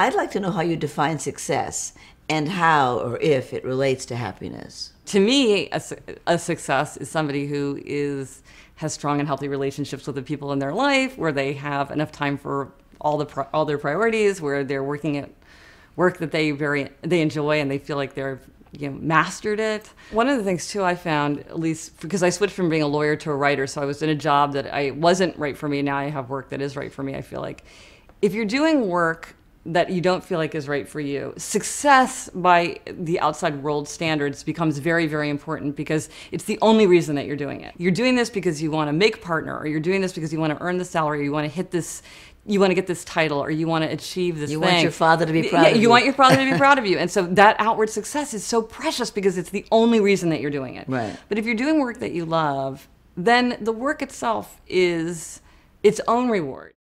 I'd like to know how you define success and how or if it relates to happiness. To me, a success is somebody who has strong and healthy relationships with the people in their life, where they have enough time for all their priorities, where they're working at work that they enjoy and they feel like they're mastered it. One of the things too I found, at least because I switched from being a lawyer to a writer, so I was in a job that wasn't right for me. Now I have work that is right for me. I feel like if you're doing work that you don't feel like is right for you, success by the outside world standards becomes very, very important, because it's the only reason that you're doing it. You're doing this because you want to make partner, or you're doing this because you want to earn the salary, or you want to hit this, you want to get this title, or you want to achieve this thing. You want your father to be proud of you. You want your father to be proud of you. And so that outward success is so precious because it's the only reason that you're doing it. Right. But if you're doing work that you love, then the work itself is its own reward.